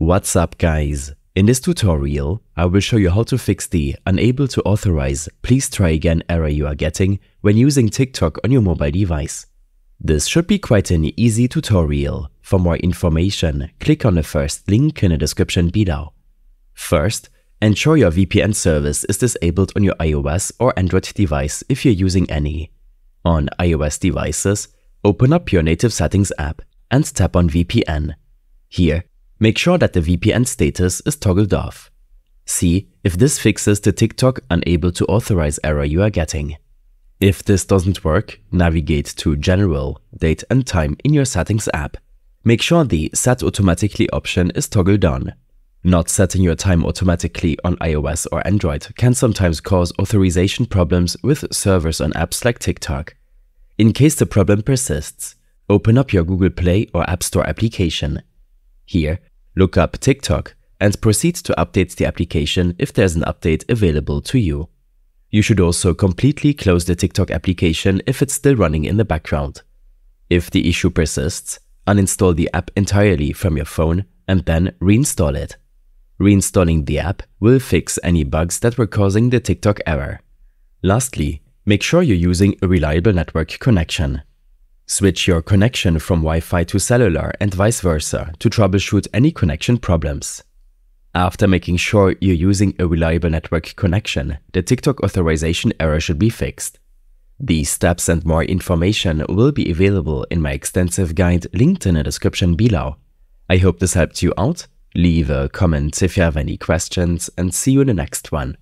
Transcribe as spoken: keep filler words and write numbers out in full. What's up guys? In this tutorial, I will show you how to fix the unable to authorize, please try again error you are getting when using TikTok on your mobile device. This should be quite an easy tutorial. For more information, click on the first link in the description below. First, ensure your V P N service is disabled on your iOS or Android device if you're using any. On iOS devices, open up your native settings app and tap on V P N. Here, make sure that the V P N status is toggled off. See if this fixes the TikTok unable to authorize error you are getting. If this doesn't work, navigate to General, Date and Time in your settings app. Make sure the Set Automatically option is toggled on. Not setting your time automatically on iOS or Android can sometimes cause authorization problems with servers on apps like TikTok. In case the problem persists, open up your Google Play or App Store application. Here, look up TikTok and proceed to update the application if there's an update available to you. You should also completely close the TikTok application if it's still running in the background. If the issue persists, uninstall the app entirely from your phone and then reinstall it. Reinstalling the app will fix any bugs that were causing the TikTok error. Lastly, make sure you're using a reliable network connection. Switch your connection from Wi-Fi to cellular and vice versa to troubleshoot any connection problems. After making sure you're using a reliable network connection, the TikTok authorization error should be fixed. These steps and more information will be available in my extensive guide linked in the description below. I hope this helped you out. Leave a comment if you have any questions and see you in the next one.